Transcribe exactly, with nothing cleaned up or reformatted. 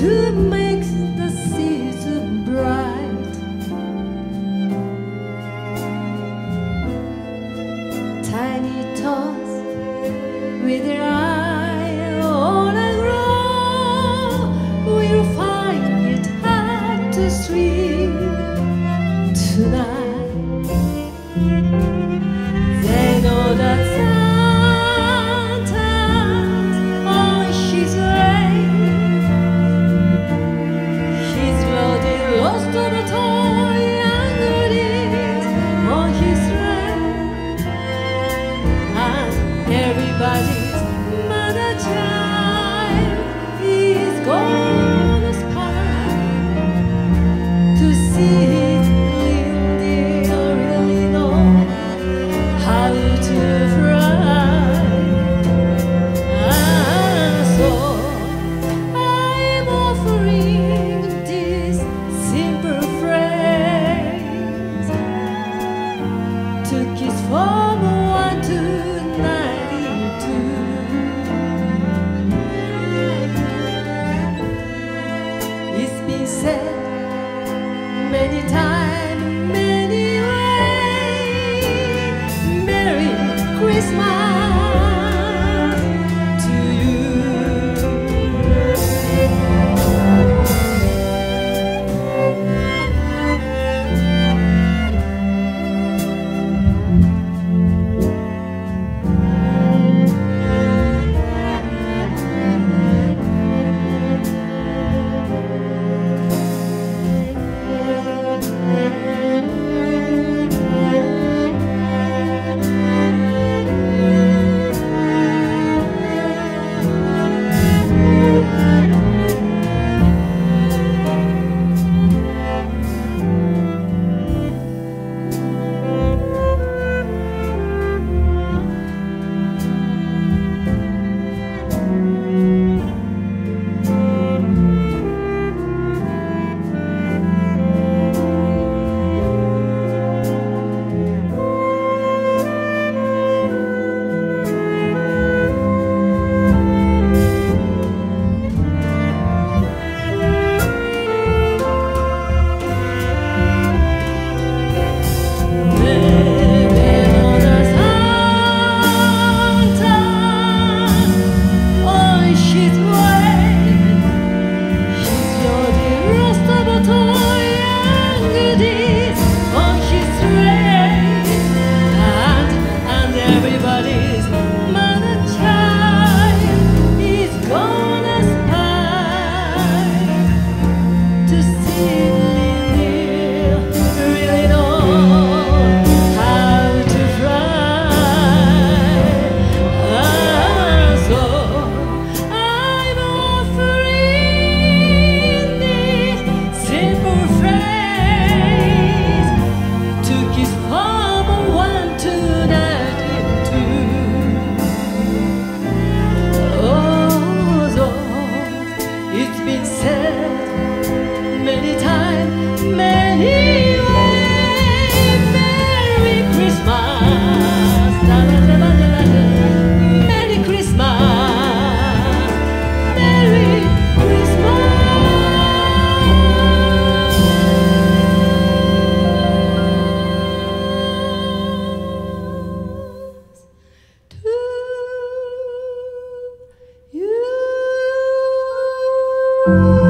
to make the season bright. Tiny tots with their eye on a row will find it hard to sleep tonight. They know that everybody's mother child is gonna spy to see his Lindy or really know how to fly. And so I'm offering this simple phrase to kiss from one to many times, many ways. Merry Christmas to you.